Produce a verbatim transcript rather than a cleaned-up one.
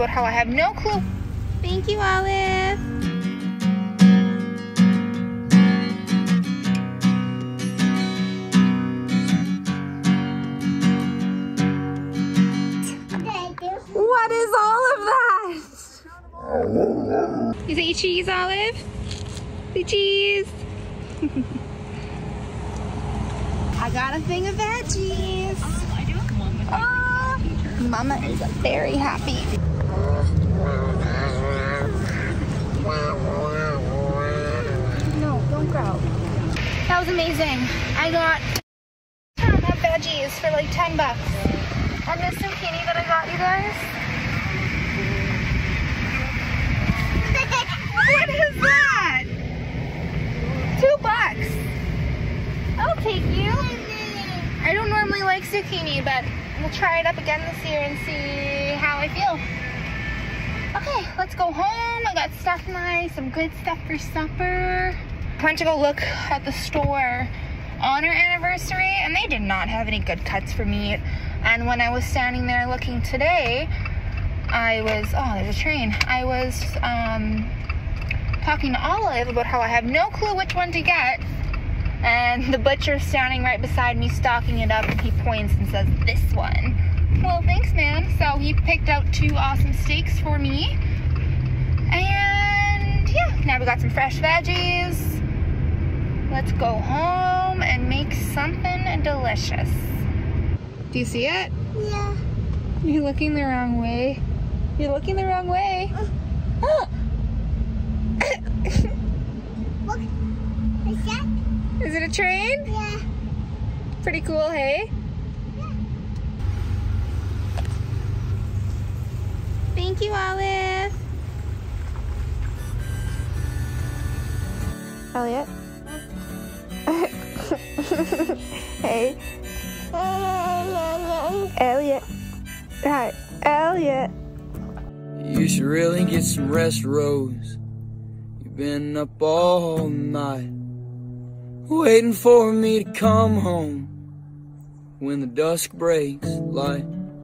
about how I have no clue. Thank you, Olive. What is all of that? Is it your cheese, Olive? The cheese. I got a thing of veggies. Oh, I do have one with my oh, Mama is very happy. No, don't growl. That was amazing. I got a ton of veggies for like ten bucks. And this zucchini that I got you guys. What is that? Two bucks. I'll take you. I don't normally like zucchini, but we'll try it up again this year and see how I feel. Okay, let's go home. I got stuff nice, some good stuff for supper. I went to go look at the store on our anniversary, and they did not have any good cuts for meat. And when I was standing there looking today, I was, oh, there's a train. I was, um... talking to Olive about how I have no clue which one to get, and the butcher standing right beside me stocking it up, and he points and says, this one. Well, thanks, man. So he picked out two awesome steaks for me, and yeah, now we got some fresh veggies. Let's go home and make something delicious. Do you see it? Yeah. You're looking the wrong way. You're looking the wrong way. Uh. Oh. Look, is that? Is it a train? Yeah. Pretty cool, hey? Yeah. Thank you, Olive. Elliot. Hey. Elliot. Hi, Elliot. You should really get some rest, Rose. Been up all night, waiting for me to come home. When the dusk breaks light,